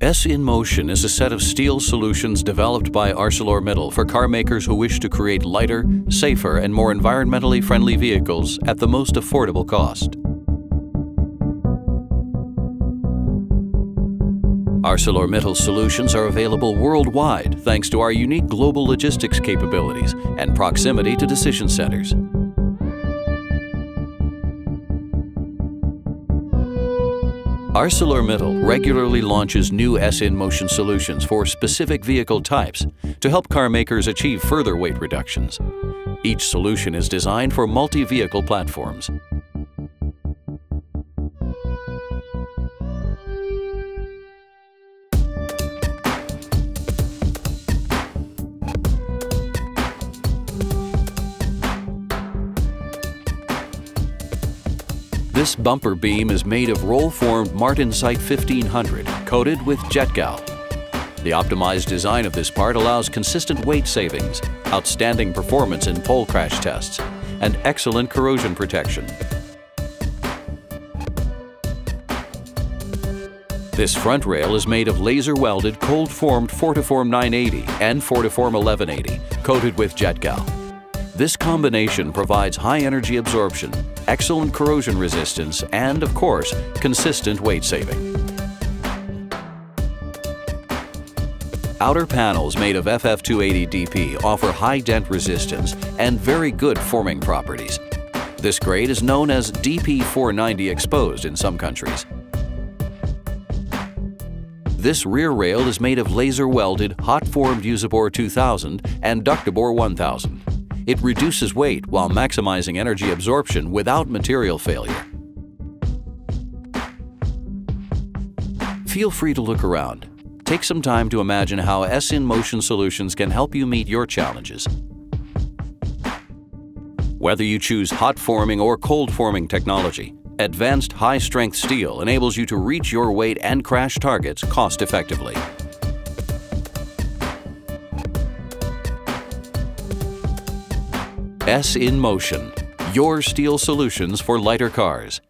S in Motion is a set of steel solutions developed by ArcelorMittal for car makers who wish to create lighter, safer, and more environmentally friendly vehicles at the most affordable cost. ArcelorMittal solutions are available worldwide thanks to our unique global logistics capabilities and proximity to decision centers. ArcelorMittal regularly launches new S in Motion solutions for specific vehicle types to help car makers achieve further weight reductions. Each solution is designed for multi-vehicle platforms. This bumper beam is made of roll-formed Martensite 1500, coated with JetGal. The optimized design of this part allows consistent weight savings, outstanding performance in pole crash tests, and excellent corrosion protection. This front rail is made of laser-welded, cold-formed FortiForm 980 and FortiForm 1180, coated with JetGal. This combination provides high energy absorption, excellent corrosion resistance, and, of course, consistent weight saving. Outer panels made of FF280DP offer high dent resistance and very good forming properties. This grade is known as DP490 exposed in some countries. This rear rail is made of laser-welded, hot-formed Usibor 2000 and Ductibor 1000. It reduces weight while maximizing energy absorption without material failure. Feel free to look around. Take some time to imagine how S in Motion solutions can help you meet your challenges. Whether you choose hot forming or cold forming technology, advanced high-strength steel enables you to reach your weight and crash targets cost-effectively. S in Motion, your steel solutions for lighter cars.